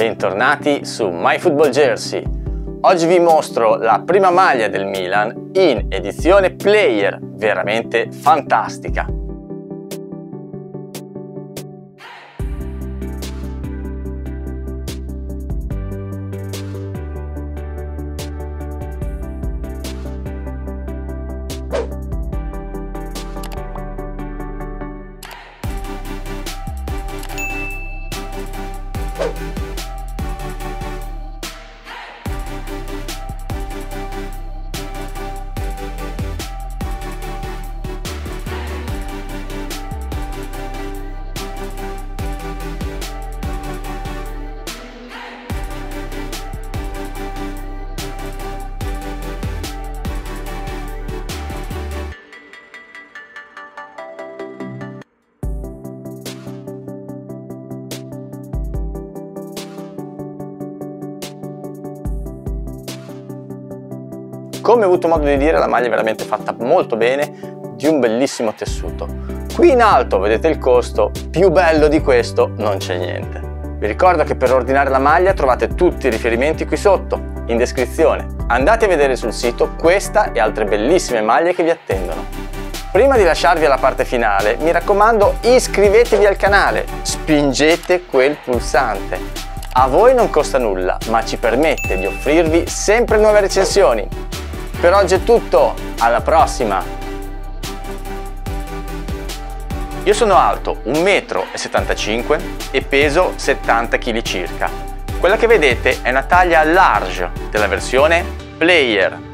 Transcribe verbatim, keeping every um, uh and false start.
Bentornati su My Football Jersey. Oggi vi mostro la prima maglia del Milan in edizione player, veramente fantastica. Come ho avuto modo di dire, la maglia è veramente fatta molto bene, di un bellissimo tessuto. Qui in alto vedete il costo, più bello di questo non c'è niente. Vi ricordo che per ordinare la maglia trovate tutti i riferimenti qui sotto, in descrizione. Andate a vedere sul sito questa e altre bellissime maglie che vi attendono. Prima di lasciarvi alla parte finale, mi raccomando, iscrivetevi al canale, spingete quel pulsante. A voi non costa nulla, ma ci permette di offrirvi sempre nuove recensioni. Per oggi è tutto, alla prossima! Io sono alto un metro e settantacinque e peso settanta chili circa. Quella che vedete è una taglia large della versione player.